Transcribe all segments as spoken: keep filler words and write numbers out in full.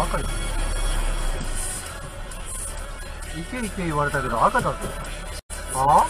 ばっかりだ。いけいけ言われたけど赤だぞ。ああ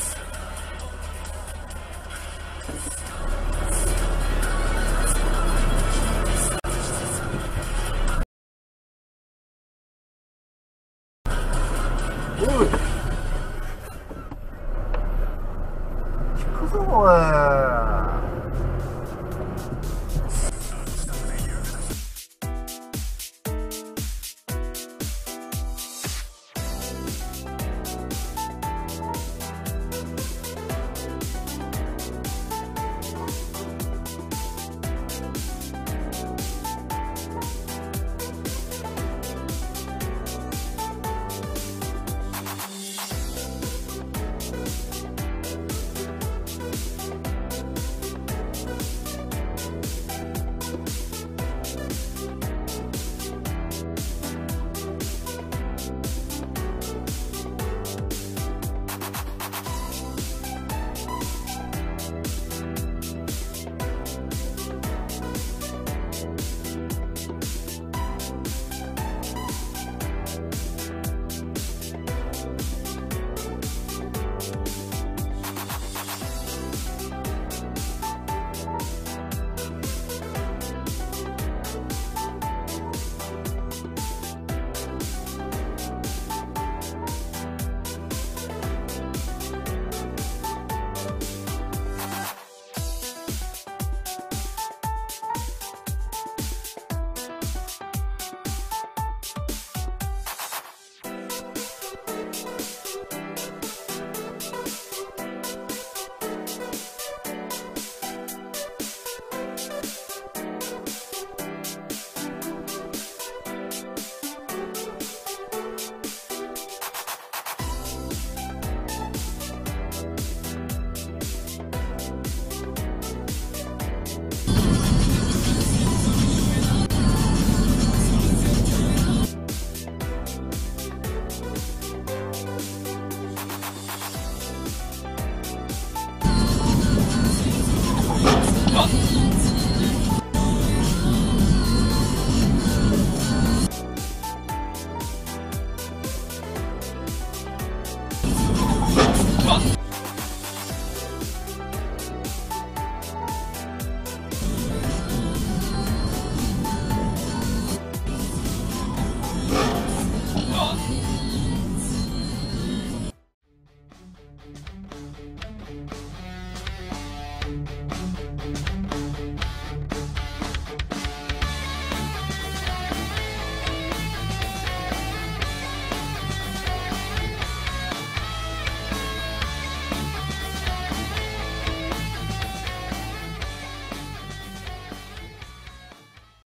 ？Come on.